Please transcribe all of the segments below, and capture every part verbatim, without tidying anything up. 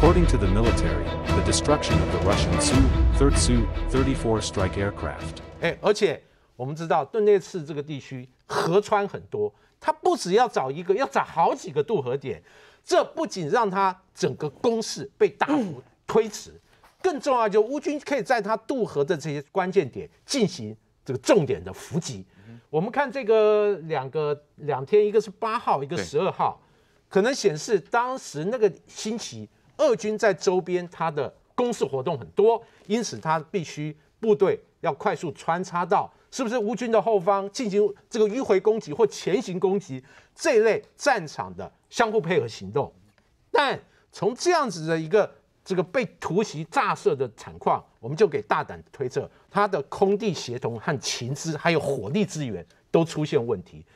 According to the military, the destruction of the Russian S U thirty-four strike aircraft. 哎，而且我们知道顿涅茨这个地区河川很多，它不只要找一个，要找好几个渡河点。这不仅让它整个攻势被大幅推迟，更重要就是乌军可以在它渡河的这些关键点进行这个重点的伏击。我们看这个两个两天，一个是八号，一个十二号，可能显示当时那个星期。 俄军在周边，它的攻势活动很多，因此它必须部队要快速穿插到是不是乌军的后方进行这个迂回攻击或前行攻击这一类战场的相互配合行动。但从这样子的一个这个被突袭炸射的惨况，我们就给大胆推测，它的空地协同和情资还有火力资源都出现问题。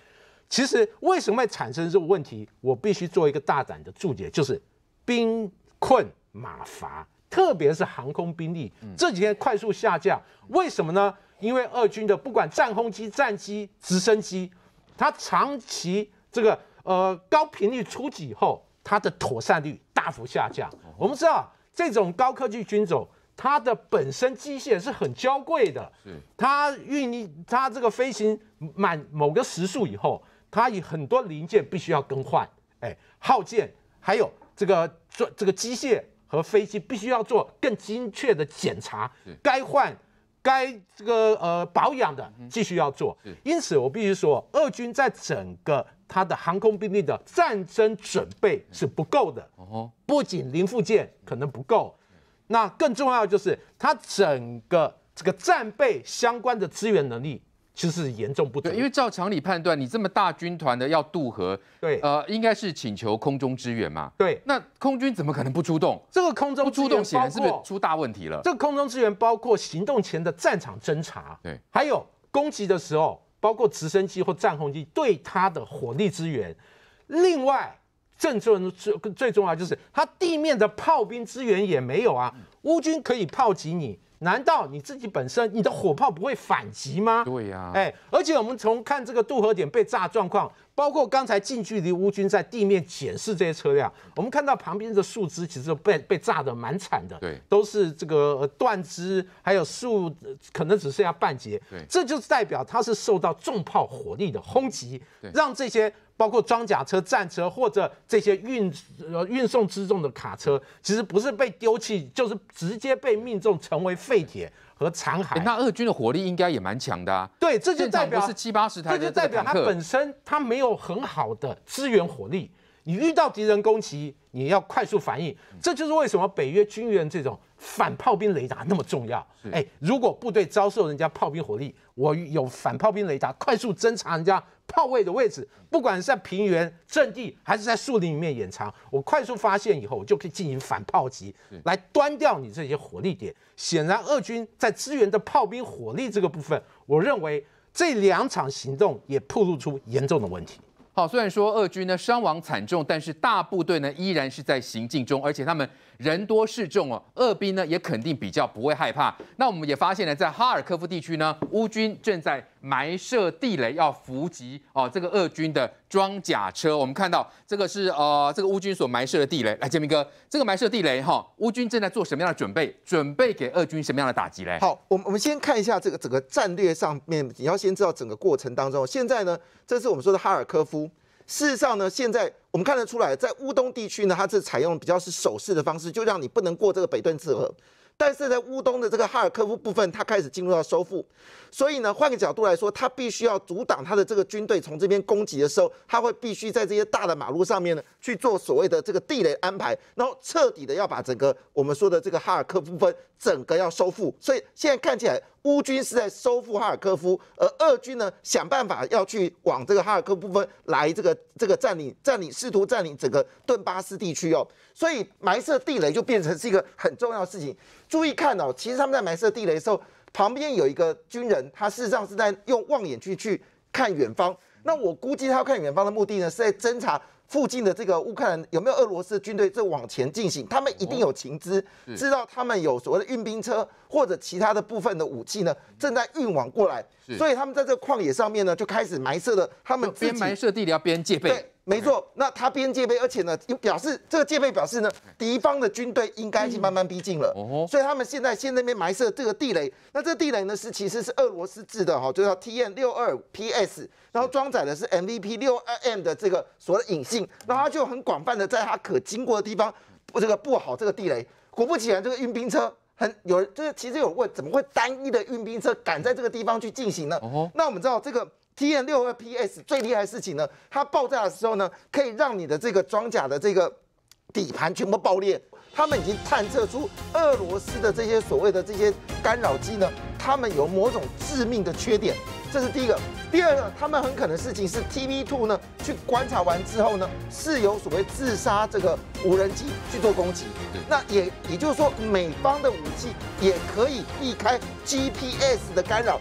其实为什么会产生这个问题，我必须做一个大胆的注解，就是兵。 困马乏，特别是航空兵力这几天快速下降，为什么呢？因为俄军的不管战轰机、战机、直升机，它长期这个呃高频率出击以后，它的妥善率大幅下降。我们知道这种高科技军种，它的本身机械是很娇贵的，它运它这个飞行满某个时速以后，它以很多零件必须要更换，哎，耗件还有。 这个做这个机械和飞机必须要做更精确的检查，该换、该这个呃保养的继续要做。因此，我必须说，俄军在整个它的航空兵力的战争准备是不够的。不仅零附件可能不够，那更重要就是它整个这个战备相关的资源能力。 其实是严重不足，因为照常理判断，你这么大军团的要渡河，对，呃，应该是请求空中支援嘛，对。那空军怎么可能不出动？这个空中支援不出动，显然是不是出大问题了？这个空中支援包括行动前的战场侦察，对，还有攻击的时候，包括直升机或战轰机对它的火力支援。另外，正重最最重要就是它地面的炮兵支援也没有啊，乌军可以炮击你。 难道你自己本身你的火炮不会反击吗？对呀、啊，哎，而且我们从看这个渡河点被炸状况，包括刚才近距离乌军在地面检视这些车辆，我们看到旁边的树枝其实被被炸得蛮惨的，对，都是这个断枝，还有树可能只剩下半截，对，这就是代表它是受到重炮火力的轰击，让这些包括装甲车、战车或者这些运呃运送辎重的卡车，其实不是被丢弃，就是直接被命中成为。 废铁和残骸、欸，那俄军的火力应该也蛮强的啊。对，这就代表是七八十台，这就代表它本身它没有很好的支援火力。你遇到敌人攻击，你要快速反应。这就是为什么北约军援这种反炮兵雷达那么重要。哎、欸，如果部队遭受人家炮兵火力，我有反炮兵雷达，快速侦察人家炮位的位置，不管是在平原阵地还是在树林里面掩藏，我快速发现以后，我就可以进行反炮击，来端掉你这些火力点。 显然，俄军在支援的炮兵火力这个部分，我认为这两场行动也暴露出严重的问题。好，虽然说俄军呢伤亡惨重，但是大部队呢依然是在行进中，而且他们人多势众哦，俄兵呢也肯定比较不会害怕。那我们也发现呢，在哈尔科夫地区呢，乌军正在埋设地雷，要伏击哦这个俄军的装甲车。我们看到这个是呃这个乌军所埋设的地雷。来，建明哥，这个埋设地雷哈、哦，乌军正在做什么样的准备？准备给俄军什么样的打击嘞？好，我们我们先看一下这个整个战略上面，你要先知道整个过程当中。现在呢，这是我们说的哈尔科夫。 事实上呢，现在我们看得出来，在乌东地区呢，它是采用比较是守势的方式，就让你不能过这个北顿涅茨河。但是在乌东的这个哈尔科夫部分，它开始进入到收复，所以呢，换个角度来说，它必须要阻挡它的这个军队从这边攻击的时候，它会必须在这些大的马路上面呢去做所谓的这个地雷安排，然后彻底的要把整个我们说的这个哈尔科夫部分整个要收复。所以现在看起来。 乌军是在收复哈尔科夫，而俄军呢想办法要去往这个哈尔科夫部分来这个这个占领占领，试图占领整个顿巴斯地区哦。所以埋设地雷就变成是一个很重要的事情。注意看哦，其实他们在埋设地雷的时候，旁边有一个军人，他事实上是在用望远镜去看远方。那我估计他要看远方的目的呢，是在侦查。 附近的这个乌克兰有没有俄罗斯的军队在往前进行？他们一定有情资，知道他们有所谓的运兵车或者其他的部分的武器呢，正在运往过来，所以他们在这个旷野上面呢，就开始埋设了他们边埋设地雷要边戒备。没错，那他边戒备，而且呢，表示这个戒备表示呢，敌方的军队应该是慢慢逼近了，嗯、所以他们现在先那边埋设这个地雷。那这个地雷呢，是其实是俄罗斯制的哈，就叫 T N 六十二 P S， 然后装载的是 M V P 六十二 M 的这个所谓的引信，然后它就很广泛的在它可经过的地方这个布好这个地雷。果不其然，这个运兵车。 很有人就是其实有人问，怎么会单一的运兵车敢在这个地方去进行呢？哦、那我们知道这个 T N 六十二 P S 最厉害的事情呢，它爆炸的时候呢，可以让你的这个装甲的这个底盘全部爆裂。他们已经探测出俄罗斯的这些所谓的这些干扰机呢，他们有某种致命的缺点，这是第一个。第二个，他们很可能事情是 T V 二 呢去观察完之后呢，是由所谓自杀这个无人机去做攻击。那也也就是说，美方的武器也可以避开 G P S 的干扰，